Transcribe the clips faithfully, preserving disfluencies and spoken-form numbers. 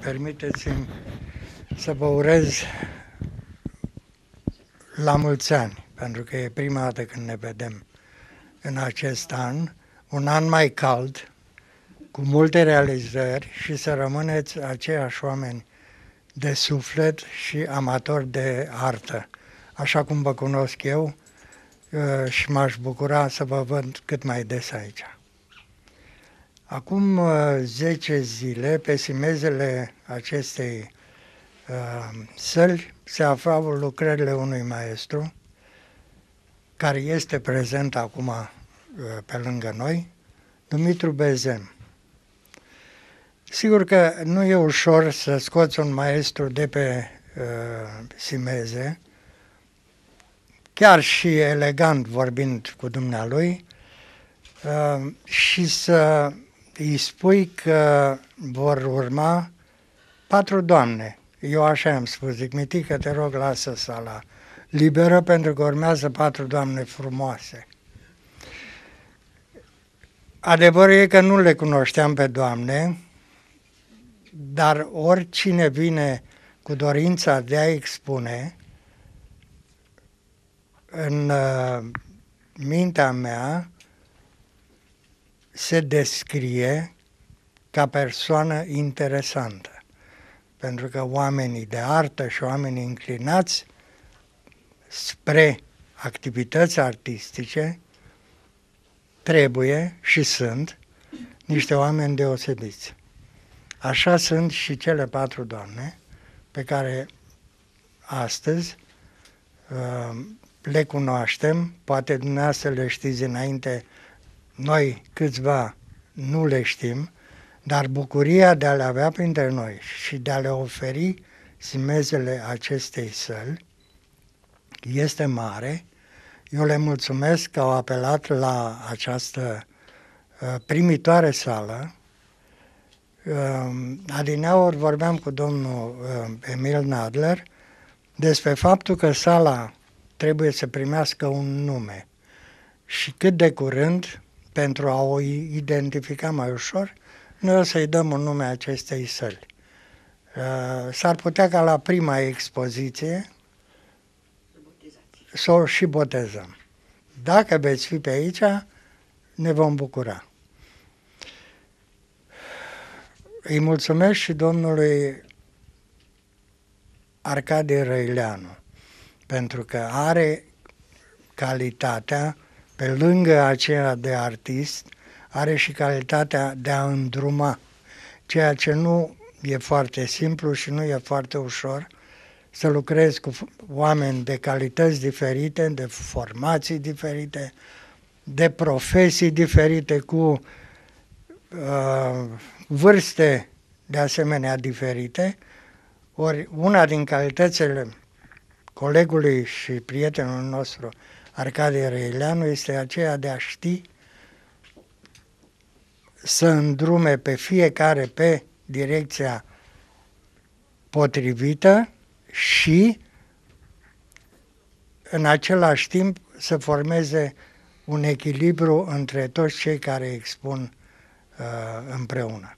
Permiteți-mi să vă urez la mulți ani, pentru că e prima dată când ne vedem în acest an, un an mai cald, cu multe realizări și să rămâneți aceiași oameni de suflet și amatori de artă. Așa cum vă cunosc eu și m-aș bucura să vă văd cât mai des aici. Acum zece zile, pe simezele acestei uh, săli, se aflau lucrările unui maestru, care este prezent acum uh, pe lângă noi, Dumitru Bezen. Sigur că nu e ușor să scoți un maestru de pe uh, simeze, chiar și elegant vorbind cu dumnealui, uh, și să îi spui că vor urma patru doamne. Eu așa am spus, zic, mitică, te rog, lasă sala liberă pentru că urmează patru doamne frumoase. Adevărul e că nu le cunoșteam pe doamne, dar oricine vine cu dorința de a expune, în uh, mintea mea, se descrie ca persoană interesantă, pentru că oamenii de artă și oamenii inclinați spre activități artistice trebuie și sunt niște oameni deosebiți. Așa sunt și cele patru doamne pe care astăzi uh, le cunoaștem, poate dumneavoastră le știți înainte. Noi câțiva nu le știm, dar bucuria de a le avea printre noi și de a le oferi simezele acestei săli este mare. Eu le mulțumesc că au apelat la această uh, primitoare sală. Uh, Adineaori vorbeam cu domnul uh, Emil Nadler despre faptul că sala trebuie să primească un nume și cât de curând, pentru a o identifica mai ușor, noi o să-i dăm un nume acestei săli. S-ar putea ca la prima expoziție să o și botezăm. Dacă veți fi pe aici, ne vom bucura. Îi mulțumesc și domnului Arcadie Răileanu, pentru că are calitatea, pe lângă aceea de artist, are și calitatea de a îndruma, ceea ce nu e foarte simplu și nu e foarte ușor să lucrezi cu oameni de calități diferite, de formații diferite, de profesii diferite, cu uh, vârste de asemenea diferite. Ori una din calitățile colegului și prietenul nostru Arcadie Răileanu este aceea de a ști să îndrume pe fiecare pe direcția potrivită și în același timp să formeze un echilibru între toți cei care expun uh, împreună.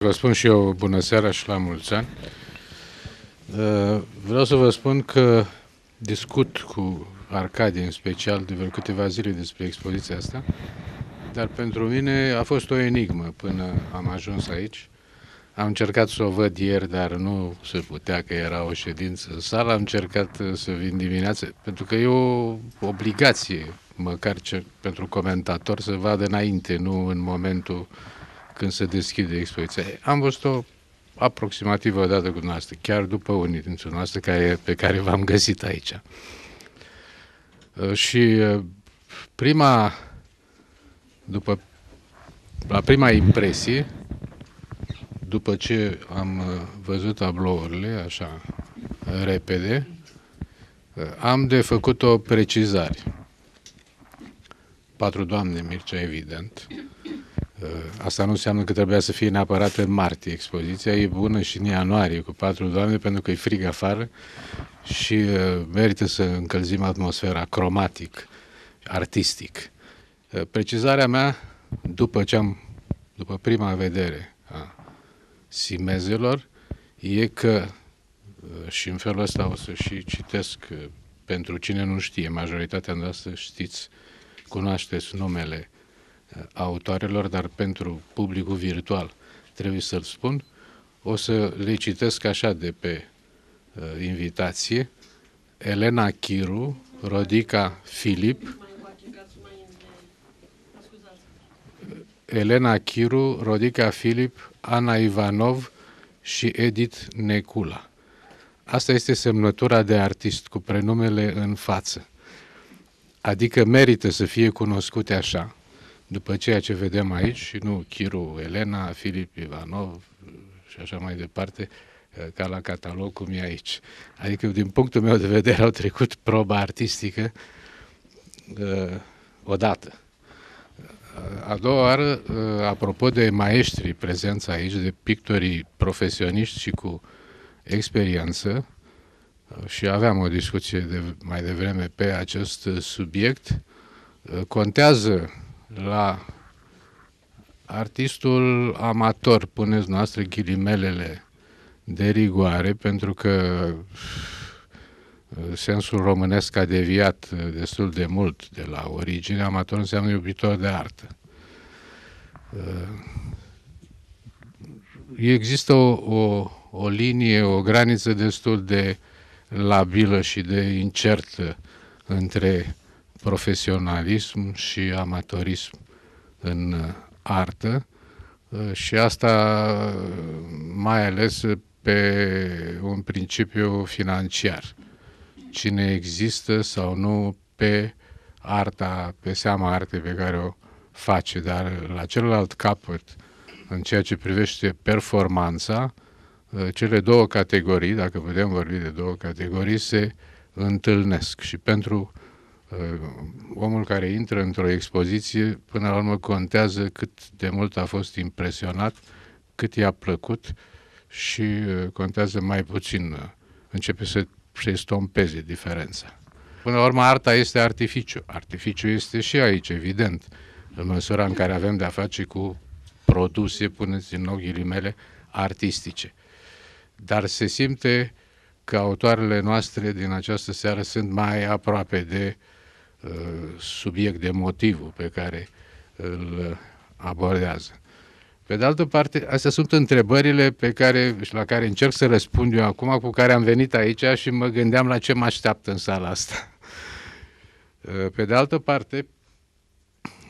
Vă spun și eu bună seara și la mulți ani. Vreau să vă spun că discut cu Arcadie în special de vreo câteva zile despre expoziția asta, dar pentru mine a fost o enigmă până am ajuns aici. Am încercat să o văd ieri, dar nu se putea că era o ședință în sală. Am încercat să vin dimineață, pentru că e o obligație, măcar pentru comentator, să vadă înainte, nu în momentul când se deschide expoziția. Am văzut-o aproximativ o dată cu dumneavoastră, chiar după unii dintre dumneavoastră care, pe care v-am găsit aici. Și prima, după, la prima impresie, după ce am văzut tablourile, așa, repede, am de făcut o precizare. Patru doamne Mircea, evident. Asta nu înseamnă că trebuia să fie neapărat în martie expoziția, e bună și în ianuarie cu patru doamne, pentru că e frig afară și merită să încălzim atmosfera cromatic, artistic. Precizarea mea, după ce am, după prima vedere a simezelor, e că, și în felul ăsta o să și citesc, pentru cine nu știe, majoritatea noastră știți, cunoașteți numele autoarelor, dar pentru publicul virtual trebuie să-l spun, o să le citesc așa de pe uh, invitație: Elena Chiru, Rodica Filip, Elena Chiru, Rodica Filip, Ana Ivanov și Edith Necula. Asta este semnătura de artist cu prenumele în față. Adică merită să fie cunoscute așa, după ceea ce vedem aici, și nu Chiru, Elena, Filip, Ivanov și așa mai departe, ca la catalog cum e aici. Adică, din punctul meu de vedere, au trecut proba artistică uh, odată. A doua oară, uh, apropo de maestrii prezenți aici, de pictorii profesioniști și cu experiență, uh, și aveam o discuție de, mai devreme pe acest subiect, uh, contează la artistul amator, puneți noastre ghilimelele de rigoare, pentru că sensul românesc a deviat destul de mult de la origine. Amator înseamnă iubitor de artă. Există o, o, o linie, o graniță destul de labilă și de incertă între profesionalism și amatorism în artă, și asta mai ales pe un principiu financiar. Cine există sau nu pe arta, pe seama artei pe care o face, dar la celălalt capăt, în ceea ce privește performanța, cele două categorii, dacă putem vorbi de două categorii, se întâlnesc și pentru omul care intră într-o expoziție, până la urmă contează cât de mult a fost impresionat, cât i-a plăcut, și contează mai puțin, începe să se estompeze diferența. Până la urmă, arta este artificiu. Artificiul este și aici, evident, în măsura în care avem de-a face cu produse, puneți în ghilimele, artistice. Dar se simte că autoarele noastre din această seară sunt mai aproape de subiect, de motivul pe care îl abordează. Pe de altă parte, astea sunt întrebările pe care, și la care încerc să răspund eu acum, cu care am venit aici și mă gândeam la ce mă așteaptă în sala asta. Pe de altă parte,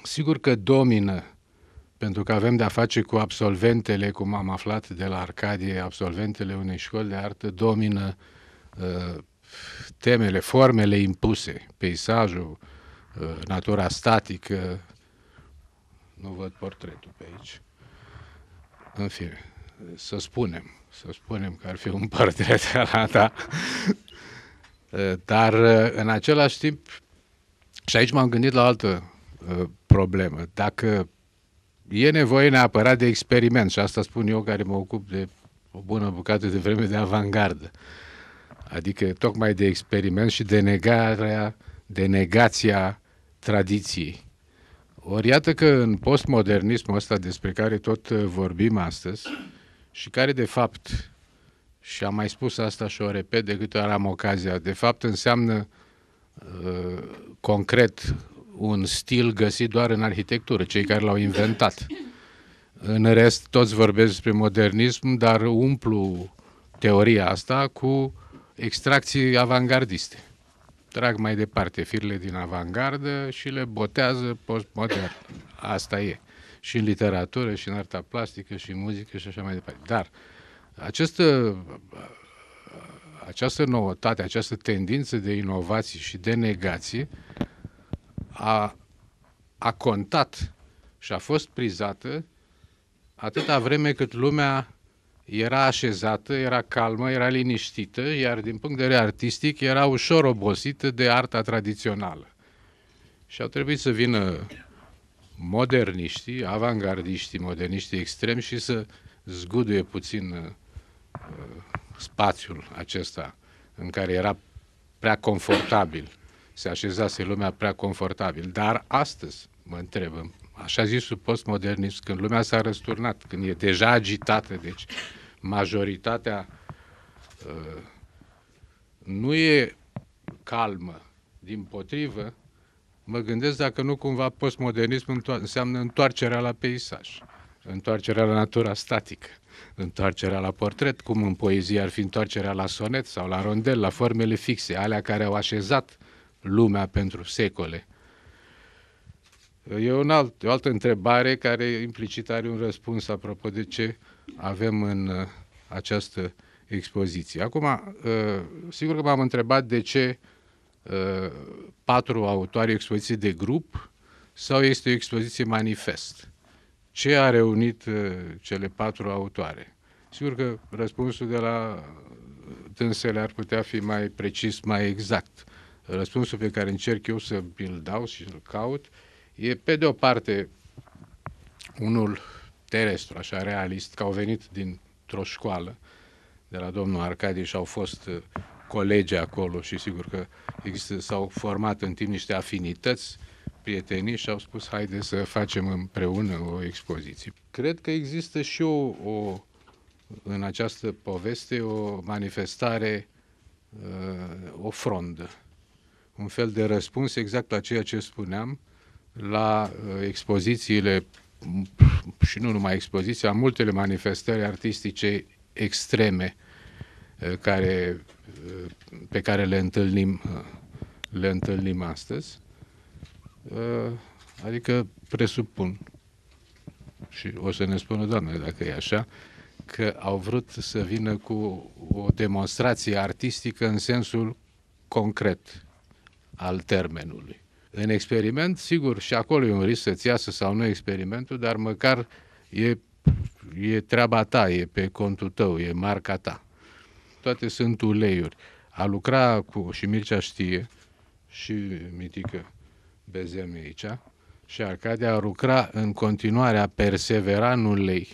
sigur că domină, pentru că avem de-a face cu absolventele, cum am aflat de la Arcadie, absolventele unei școli de artă, domină uh, temele, formele impuse, peisajul, natura statică, nu văd portretul pe aici, în fine, să spunem, să spunem că ar fi un portret ala ta, dar în același timp, și aici m-am gândit la altă problemă, dacă e nevoie neapărat de experiment, și asta spun eu care mă ocup de o bună bucată de vreme de avangardă, adică tocmai de experiment și de negarea, de negația tradiției. Ori iată că în postmodernismul ăsta despre care tot vorbim astăzi, și care de fapt, și am mai spus asta și o repet de câte ori am ocazia, de fapt înseamnă uh, concret un stil găsit doar în arhitectură, cei care l-au inventat. În rest, toți vorbesc despre modernism, dar umplu teoria asta cu extracții avangardiste. Trag mai departe firele din avangardă și le botează postmodern. Asta e. Și în literatură, și în arta plastică, și în muzică, și așa mai departe. Dar această, această noutate, această tendință de inovații și de negație a, a contat și a fost prizată atâta vreme cât lumea era așezată, era calmă, era liniștită, iar din punct de vedere artistic era ușor obosită de arta tradițională. Și au trebuit să vină moderniștii, avangardiștii, moderniștii extremi și să zguduie puțin uh, spațiul acesta în care era prea confortabil, se așezase lumea prea confortabil. Dar astăzi, mă întreb, așa zisul postmodernism, când lumea s-a răsturnat, când e deja agitată, deci majoritatea uh, nu e calmă, din potrivă, mă gândesc dacă nu cumva postmodernism înseamnă întoarcerea la peisaj, întoarcerea la natura statică, întoarcerea la portret, cum în poezie ar fi întoarcerea la sonet sau la rondel, la formele fixe, alea care au așezat lumea pentru secole. E un alt, o altă întrebare care implicit are un răspuns apropo de ce avem în această expoziție. Acum, sigur că m-am întrebat de ce patru autoare expoziții de grup sau este o expoziție manifest. Ce a reunit cele patru autoare? Sigur că răspunsul de la dânsele ar putea fi mai precis, mai exact. Răspunsul pe care încerc eu să îl dau și îl caut e, pe de o parte, unul terestru, așa, realist, că au venit dintr-o școală de la domnul Arcadie și au fost colegi acolo și sigur că există, s-au format în timp niște afinități, prietenii, și au spus, haide să facem împreună o expoziție. Cred că există și o, o în această poveste, o manifestare, o frondă, un fel de răspuns exact la ceea ce spuneam, la expozițiile și nu numai expoziția, multele manifestări artistice extreme care, pe care le întâlnim, le întâlnim astăzi. Adică presupun, și o să ne spună doamne dacă e așa, că au vrut să vină cu o demonstrație artistică în sensul concret al termenului. În experiment, sigur, și acolo e un risc să-ți iasă sau nu experimentul, dar măcar e, e treaba ta, e pe contul tău, e marca ta. Toate sunt uleiuri. A lucra cu, și Mircea știe, și Mitică Bezen aici, și Arcadie, a lucra în continuare, a persevera în ulei,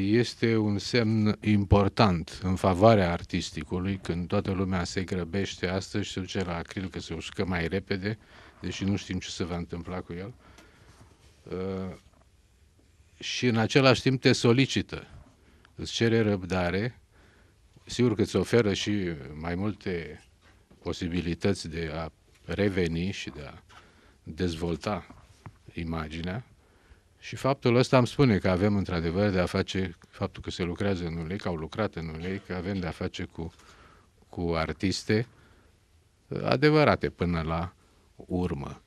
este un semn important în favoarea artisticului, când toată lumea se grăbește astăzi și se duce la acril că se uscă mai repede, deși nu știm ce se va întâmpla cu el. Uh, și în același timp te solicită, îți cere răbdare, sigur că îți oferă și mai multe posibilități de a reveni și de a dezvolta imaginea. Și faptul ăsta îmi spune că avem într-adevăr de a face, faptul că se lucrează în ulei, că au lucrat în ulei, că avem de a face cu, cu artiste adevărate până la urmă.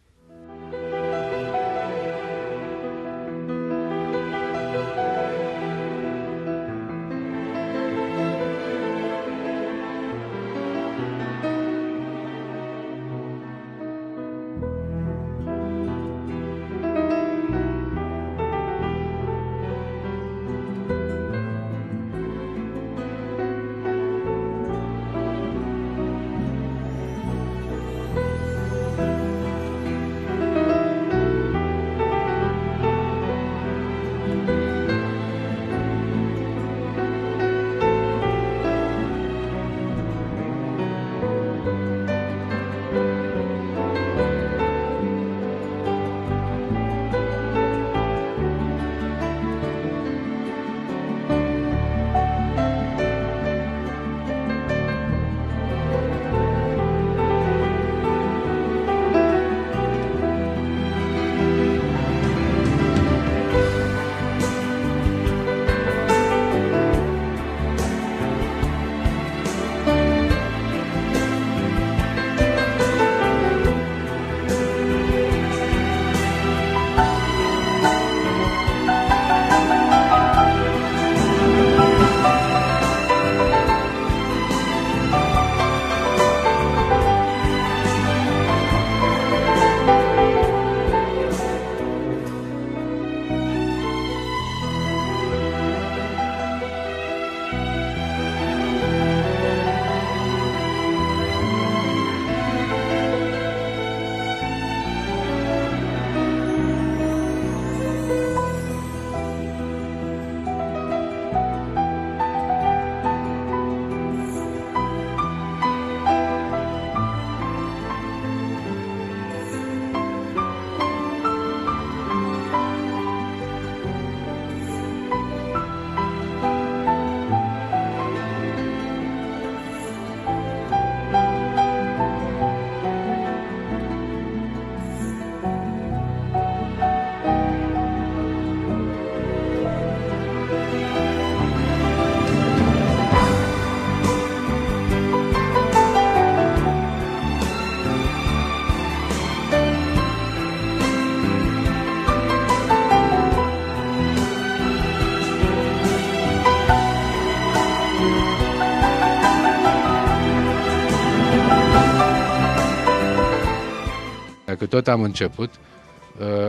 că tot am început,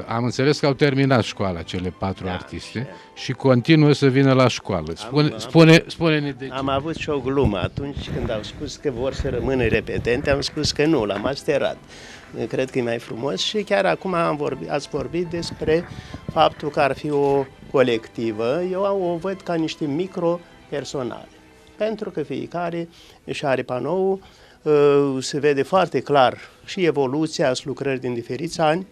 am înțeles că au terminat școala cele patru da, artiste și, și continuă să vină la școală. Spune, am, spune, spune-ne de ce. Am avut și o glumă. Atunci când au spus că vor să rămână repetente, am spus că nu, l-am masterat. Cred că e mai frumos și chiar acum am vorbit, ați vorbit despre faptul că ar fi o colectivă. Eu o văd ca niște micro-personale. Pentru că fiecare își are panoul, se vede foarte clar și evoluția sunt lucrări din diferiți ani.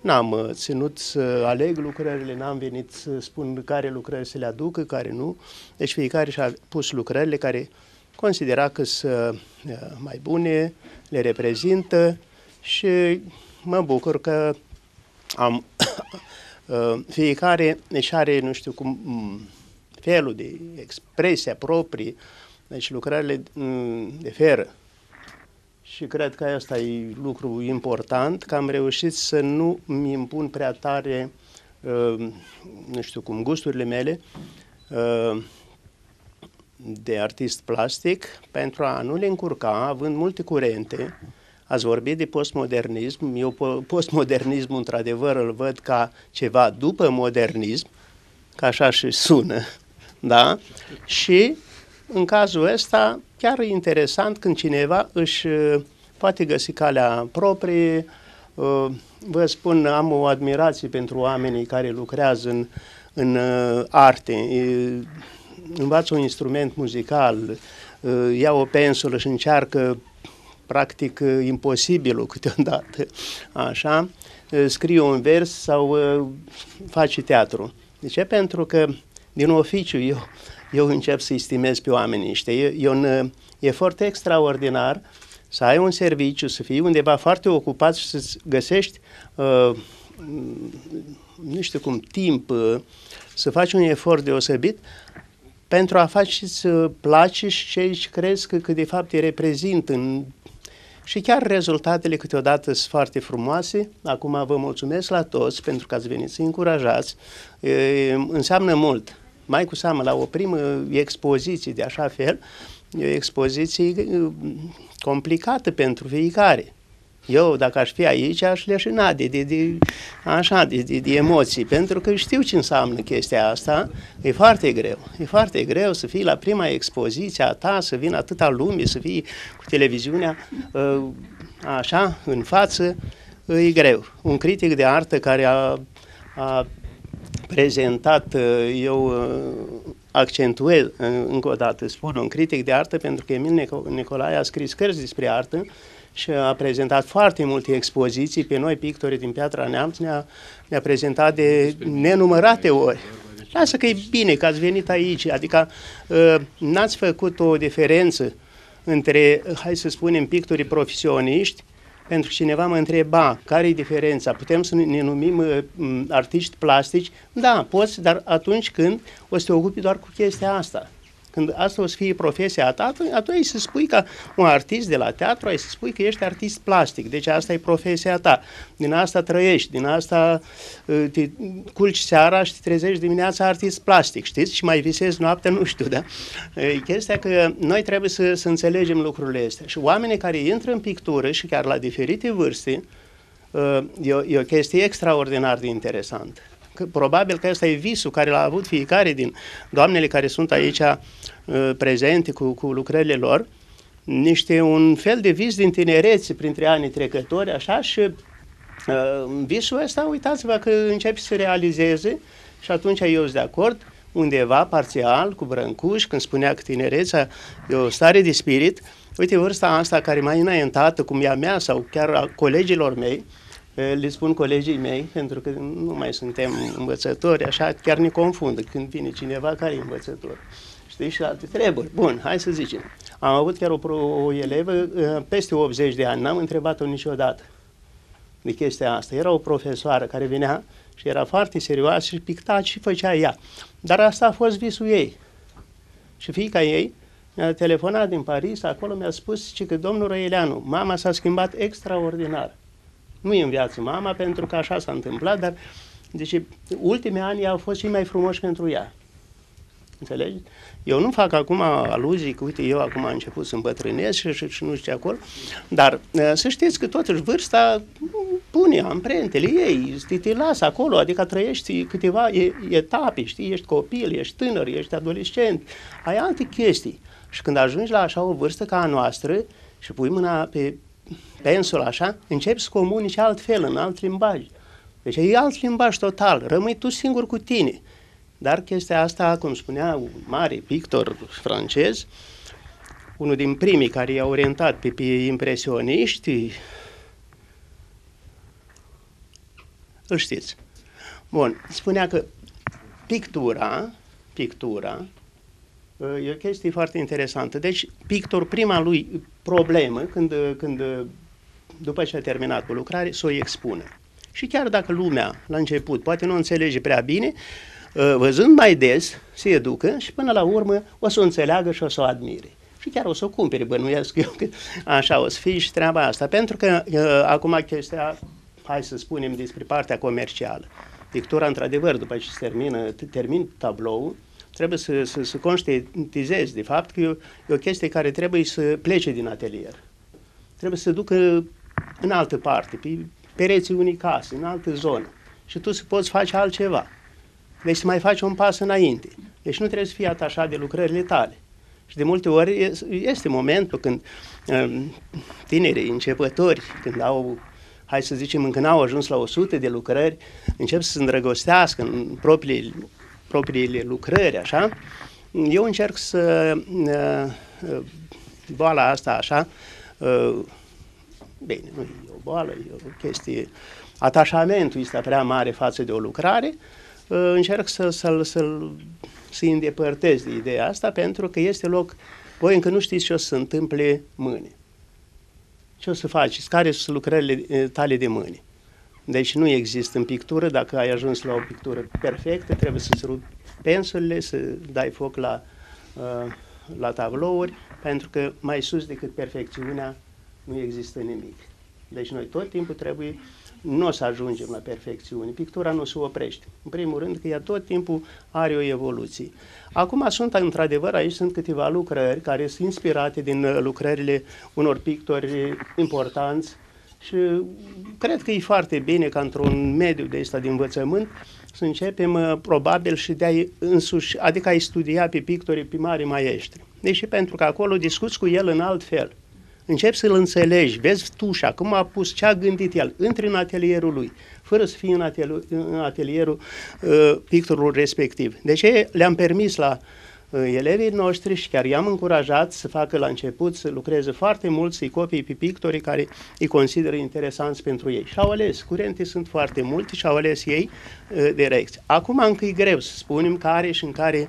N-am ținut să aleg lucrările, n-am venit să spun care lucrări să le aducă, care nu. Deci fiecare și-a pus lucrările care considera că sunt mai bune, le reprezintă și mă bucur că am fiecare își are, nu știu cum, felul de expresia proprie, deci lucrările diferă. Și cred că asta e lucru important, că am reușit să nu mi impun prea tare, nu știu cum, gusturile mele de artist plastic, pentru a nu le încurca, având multe curente. Ați vorbit de postmodernism, eu postmodernismul într-adevăr îl văd ca ceva după modernism, că așa și sună, da? Și în cazul ăsta, chiar e interesant când cineva își poate găsi calea proprie. Vă spun, am o admirație pentru oamenii care lucrează în, în arte. Învață un instrument muzical, ia o pensulă și încearcă practic imposibilul câteodată. Așa, scrie un vers sau face teatru. De ce? Pentru că din oficiu eu... Eu încep să-i stimez pe oamenii ăștia. E un efort extraordinar să ai un serviciu, să fii undeva foarte ocupat și să-ți găsești, uh, nu știu cum, timp, uh, să faci un efort deosebit pentru a face să-ți place și ce-și crezi că, că de fapt te reprezintă. În... Și chiar rezultatele câteodată sunt foarte frumoase. Acum vă mulțumesc la toți pentru că ați venit să-i încurajați. E, înseamnă mult. Mai cu seamă, la o primă expoziție de așa fel, e o expoziție complicată pentru fiecare. Eu, dacă aș fi aici, aș leșina de, de, de, așa, de, de, de emoții, pentru că știu ce înseamnă chestia asta. E foarte greu. E foarte greu să fii la prima expoziție a ta, să vină atâta lume, să fii cu televiziunea așa, în față. E greu. Un critic de artă care a... a prezentat, eu accentuez încă o dată, spun un critic de artă, pentru că Emil Nicolae a scris cărți despre artă și a prezentat foarte multe expoziții. Pe noi, pictorii din Piatra Neamț, ne-a ne-a prezentat de nenumărate ori. Lasă că e bine că ați venit aici, adică n-ați făcut o diferență între, hai să spunem, pictorii profesioniști. Pentru că cineva mă întreba, care e diferența? Putem să ne numim artiști plastici? Da, poți, dar atunci când o să te ocupi doar cu chestia asta. Când asta o să fie profesia ta, atunci ai să spui ca un artist de la teatru, ai să spui că ești artist plastic. Deci asta e profesia ta. Din asta trăiești, din asta te culci seara și te trezești dimineața artist plastic, știți? Și mai visezi noaptea, nu știu, da? E chestia că noi trebuie să, să înțelegem lucrurile astea. Și oamenii care intră în pictură și chiar la diferite vârste, e o, e o chestie extraordinar de interesantă. Probabil că ăsta e visul care l-a avut fiecare din doamnele care sunt aici prezente cu, cu lucrările lor, niște un fel de vis din tinerețe printre anii trecători, așa, și uh, visul ăsta, uitați-vă că începe să realizeze și atunci eu sunt de acord undeva parțial cu Brâncuși, când spunea că tinerețea e o stare de spirit. Uite, vârsta asta care mai înaintată, cum e a mea sau chiar a colegilor mei, le spun colegii mei, pentru că nu mai suntem învățători, așa, chiar ne confundă când vine cineva care e învățător. Știi, și alte treburi. Bun, hai să zicem. Am avut chiar o, o elevă peste optzeci de ani, n-am întrebat-o niciodată de chestia asta. Era o profesoară care venea și era foarte serioasă și picta și făcea ea. Dar asta a fost visul ei. Și fiica ei mi-a telefonat din Paris, acolo mi-a spus că domnul Răileanu, mama s-a schimbat extraordinar. Nu e în viață mama, pentru că așa s-a întâmplat, dar deci, ultimii ani au fost cei mai frumoși pentru ea. Înțelegi? Eu nu fac acum aluzii că, uite, eu acum am început să îmbătrânesc și, și, și nu știu acolo, dar să știți că totuși vârsta pune amprentele ei, te lasă acolo, adică trăiești câteva etape, știi, ești copil, ești tânăr, ești adolescent, ai alte chestii. Și când ajungi la așa o vârstă ca a noastră și pui mâna pe pensul așa, începi să comunici altfel, în alt limbaj. Deci e alt limbaj total, rămâi tu singur cu tine. Dar chestia asta, cum spunea un mare pictor francez, unul din primii care i-a orientat pe, pe impresioniști, îl știți. Bun, spunea că pictura, pictura e o chestie foarte interesantă. Deci, pictor, prima lui problemă, când, când după ce a terminat cu lucrare, să o expună. Și chiar dacă lumea, la început, poate nu înțelege prea bine, văzând mai des, se educă și până la urmă o să o înțeleagă și o să o admire. Și chiar o să o cumpere, bănuiesc eu, că așa o să fie și treaba asta. Pentru că acum chestia, hai să spunem despre partea comercială. Pictura, într-adevăr, după ce se termină, termin tablou, trebuie să, să, să conștientizezi, de fapt, că e o, e o chestie care trebuie să plece din atelier. Trebuie să se ducă în altă parte, pe pereții unei case, în altă zonă. Și tu să poți face altceva. Deci să mai faci un pas înainte. Deci nu trebuie să fii atașat de lucrările tale. Și de multe ori este momentul când tinerii începători, când au, hai să zicem, încă n-au ajuns la o sută de lucrări, încep să se îndrăgostească în propriile, propriile lucrări, așa. Eu încerc să boala asta, așa, bine, nu e o boală, e o chestie, atașamentul este prea mare față de o lucrare, încerc să-i să, să, să îndepărtez de ideea asta, pentru că este loc, voi încă nu știți ce o să se întâmple mâine. Ce o să faceți? Care sunt lucrările tale de mâine? Deci nu există în pictură, dacă ai ajuns la o pictură perfectă, trebuie să-ți rupi pensulele, să dai foc la, la tablouri, pentru că mai sus decât perfecțiunea nu există nimic. Deci noi tot timpul trebuie, nu o să ajungem la perfecțiune, pictura nu se oprește. În primul rând că ea tot timpul are o evoluție. Acum sunt, într-adevăr, aici sunt câteva lucrări care sunt inspirate din lucrările unor pictori importanți și cred că e foarte bine ca într-un mediu de ăsta de învățământ să începem probabil și de a-i însuși, adică a-i studia pe pictorii, pe mari maestri. Deși pentru că acolo discuți cu el în alt fel. Începi să-l înțelegi, vezi tușa, cum a pus, ce a gândit el, intri în atelierul lui, fără să fii în, atelier, în atelierul uh, pictorului respectiv. Deci le-am permis la uh, elevii noștri și chiar i-am încurajat să facă la început, să lucreze foarte mult, să-i copii pe pictorii care îi consideră interesanți pentru ei. Și au ales, curente sunt foarte multe și au ales ei uh, direcții. Acum încă e greu să spunem care și în care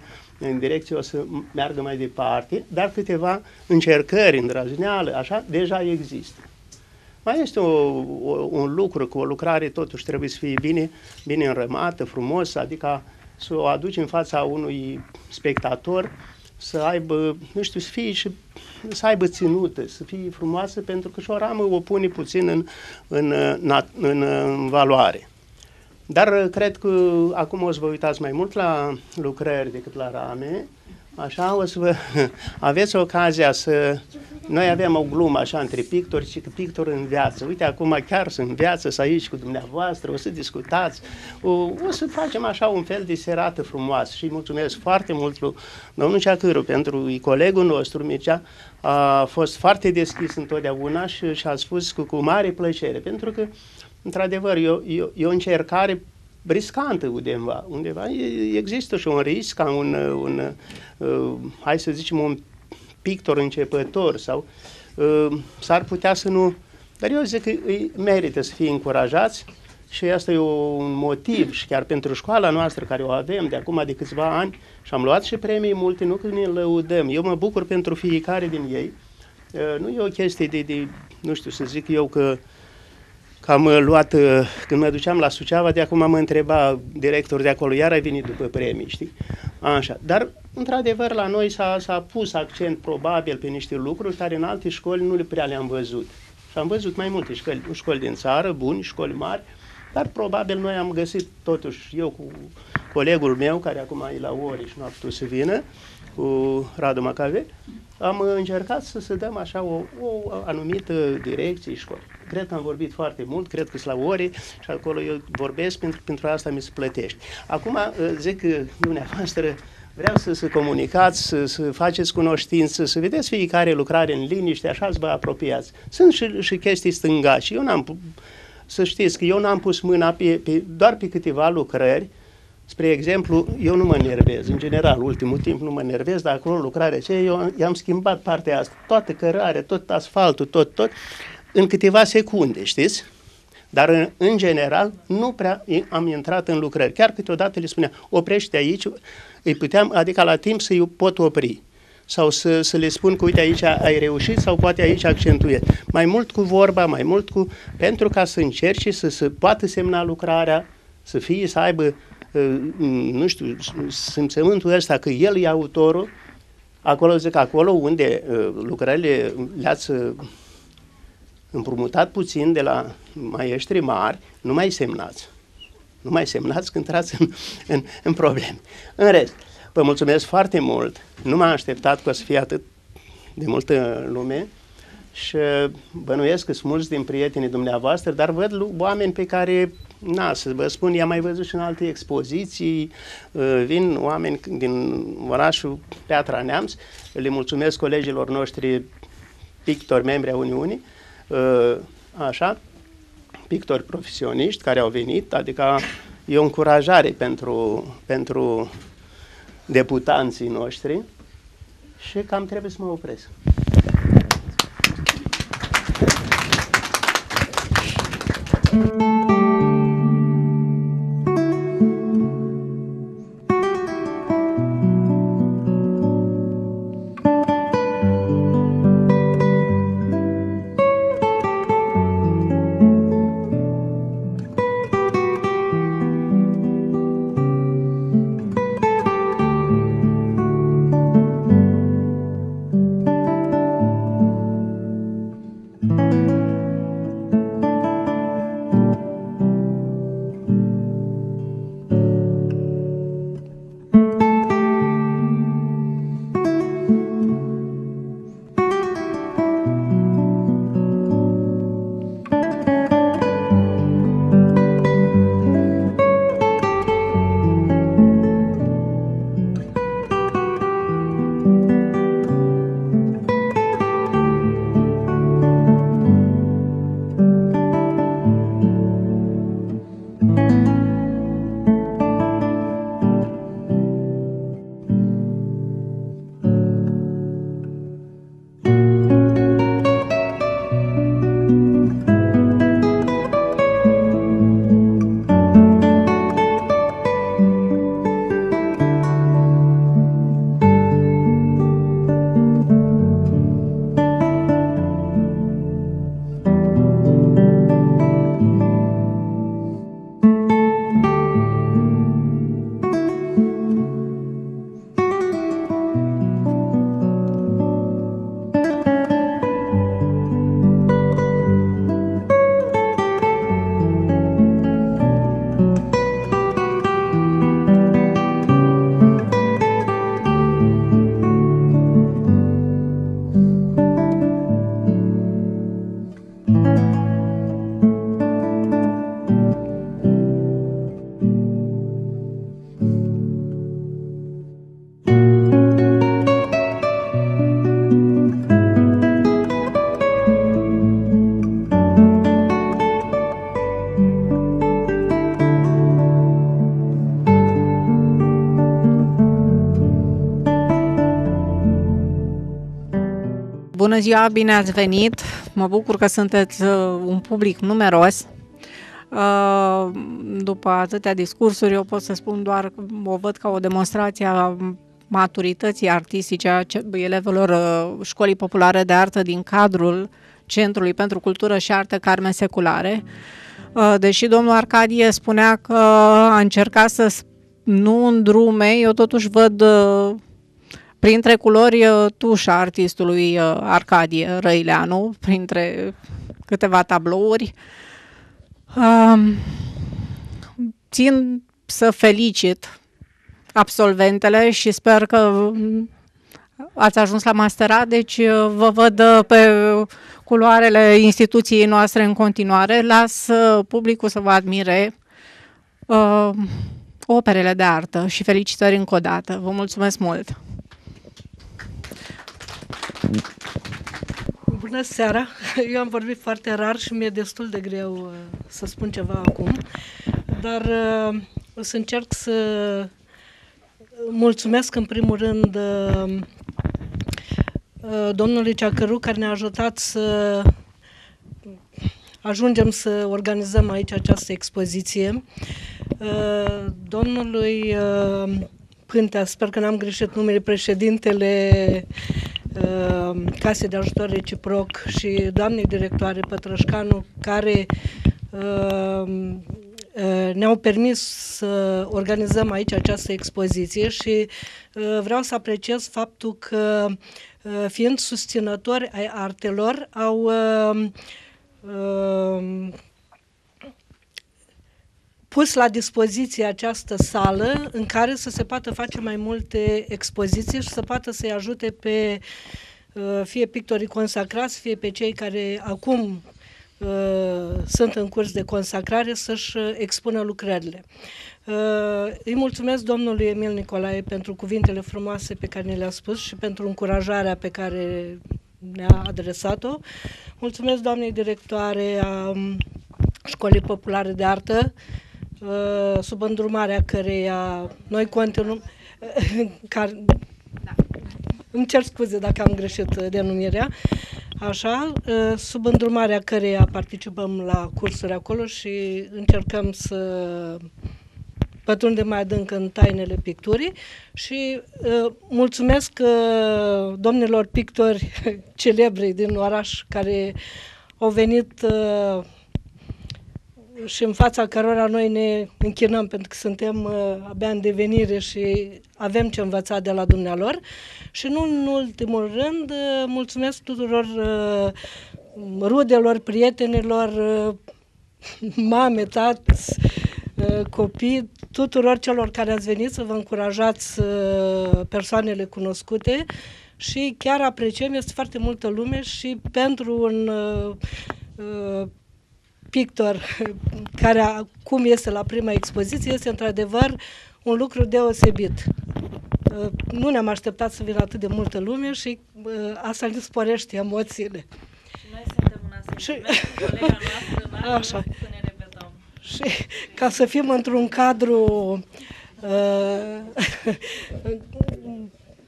în direcție o să meargă mai departe, dar câteva încercări, îndrăzneală, așa, deja există. Mai este o, o, un lucru, cu o lucrare totuși trebuie să fie bine, bine înrămată, frumos, adică să o aduci în fața unui spectator, să aibă, nu știu, să fie și să aibă ținută, să fie frumoasă, pentru că și o ramă o pune puțin în, în, în, în, în valoare. Dar cred că acum o să vă uitați mai mult la lucrări decât la rame, așa o să vă aveți ocazia să... Noi aveam o glumă așa între pictori și pictor în viață. Uite, acum chiar sunt în viață, să aici cu dumneavoastră, o să discutați, o, o să facem așa un fel de serată frumoasă. Și mulțumesc foarte mult lui domnul Ceacâru, pentru colegul nostru, Mircea, a fost foarte deschis întotdeauna și, și a spus cu, cu mare plăcere, pentru că într-adevăr, e, e, e o încercare riscantă undeva. undeva. E, există și un risc ca un, un uh, hai să zicem, un pictor începător sau uh, s-ar putea să nu... Dar eu zic că îi merită să fie încurajați și asta e o, un motiv și chiar pentru școala noastră care o avem de acum de câțiva ani și am luat și premii multe, nu că ne lăudăm. Eu mă bucur pentru fiecare din ei. Uh, nu e o chestie de, de, nu știu să zic eu că că am luat, când mă duceam la Suceava, de acum mă întreba directorul de acolo, iar ai venit după premii, știi? Așa. Dar, într-adevăr, la noi s-a pus accent probabil pe niște lucruri care în alte școli nu prea le-am văzut. Și am văzut mai multe școli, școli din țară, buni, școli mari, Dar probabil noi am găsit, totuși, eu cu colegul meu, care acum e la ori și nu a putut să vină, cu Radu Macave, am încercat să se dăm așa o, o anumită direcție școlii. Cred că am vorbit foarte mult, cred că sunt la ore și acolo eu vorbesc, pentru, pentru asta mi se plătește. Acum zic că dumneavoastră vreau să, să comunicați, să, să faceți cunoștință, să vedeți fiecare lucrare în liniște, așa să vă apropiați. Sunt și, și chestii stângași. Eu n-am, să știți că eu n-am pus mâna pe, pe, doar pe câteva lucrări. Spre exemplu, eu nu mă nervez, în general, ultimul timp nu mă nervez, dar acolo lucrarea aceea, eu i-am schimbat partea asta, toată cărarea, tot asfaltul, tot, tot, în câteva secunde, știți? Dar, în, în general, nu prea am intrat în lucrări. Chiar câteodată le spuneam, oprește aici, îi puteam, adică la timp să-i pot opri. Sau să, să le spun că, uite, aici ai reușit sau poate aici accentuezi. Mai mult cu vorba, mai mult cu... Pentru ca să încerci să se poată semna lucrarea, să fie, să aibă... nu știu, simțământul ăsta că el e autorul, acolo zic, acolo unde lucrările le-ați împrumutat puțin de la maestri mari, nu mai semnați. Nu mai semnați când intrați în, în, în probleme. În rest, vă mulțumesc foarte mult, nu m-am așteptat că o să fie atât de multă lume și bănuiesc că sunt mulți din prietenii dumneavoastră, dar văd oameni pe care... Na, să vă spun, i-am mai văzut și în alte expoziții, vin oameni din orașul Piatra Neamț, le mulțumesc colegilor noștri pictori, membri a Uniunii, așa, pictori profesioniști care au venit, adică e o încurajare pentru, pentru deputanții noștri și cam trebuie să mă opresc. Bună ziua, bine ați venit! Mă bucur că sunteți un public numeros. După atâtea discursuri, eu pot să spun doar că o văd ca o demonstrație a maturității artistice a elevelor Școlii Populare de Artă din cadrul Centrului pentru Cultură și Artă Carmen Saeculare. Deși domnul Arcadie spunea că a încercat să nu îndrume, eu totuși văd... printre culori tușa artistului Arcadie Răileanu, printre câteva tablouri. țin să felicit absolventele și sper că ați ajuns la masterat, deci vă văd pe culoarele instituției noastre în continuare. Las publicul să vă admire uh, operele de artă și felicitări încă o dată. Vă mulțumesc mult! Bună seara! Eu am vorbit foarte rar și mi-e destul de greu să spun ceva acum, dar uh, o să încerc să mulțumesc în primul rând uh, domnului Ceacâru, care ne-a ajutat să ajungem să organizăm aici această expoziție, domnului Pântea, sper că n-am greșit numele, președintele Casei de Ajutor Reciproc, și doamnei directoare Pătrășcanu, care ne-au permis să organizăm aici această expoziție. Și vreau să apreciez faptul că, fiind susținători ai artelor, au uh, uh, pus la dispoziție această sală în care să se poată face mai multe expoziții și să poată să-i ajute pe uh, fie pictorii consacrați, fie pe cei care acum Uh, sunt în curs de consacrare să-și expună lucrările. Uh, îi mulțumesc domnului Emil Nicolae pentru cuvintele frumoase pe care ne le-a spus și pentru încurajarea pe care ne-a adresat-o. Mulțumesc doamnei directoare a Școlii Populare de Artă, uh, sub îndrumarea căreia noi continuăm... Uh, car... da. Îmi cer scuze dacă am greșit denumirea. Așa, sub îndrumarea căreia participăm la cursuri acolo și încercăm să pătrundem mai adânc în tainele picturii. Și uh, mulțumesc uh, domnilor pictori celebri din oraș care au venit uh, și în fața cărora noi ne închinăm, pentru că suntem uh, abia în devenire și avem ce învăța de la dumnealor. Și nu în ultimul rând, uh, mulțumesc tuturor uh, rudelor, prietenilor, uh, mame, tați, uh, copii, tuturor celor care ați venit să vă încurajați uh, persoanele cunoscute. Și chiar apreciem, este foarte multă lume și pentru un uh, uh, pictor care acum este la prima expoziție, este într-adevăr un lucru deosebit. Nu ne-am așteptat să vină atât de multă lume și asta ne sporește emoțiile. Și noi suntem un asemenea și... colega noastră, așa. Să ne repetăm. Și ca să fim într-un cadru uh,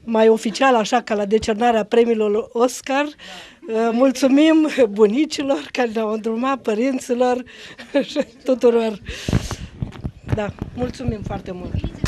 mai oficial, așa ca la decernarea premiilor Oscar, mulțumim bunicilor care ne-au îndrumat, părinților și tuturor. Da, mulțumim foarte mult!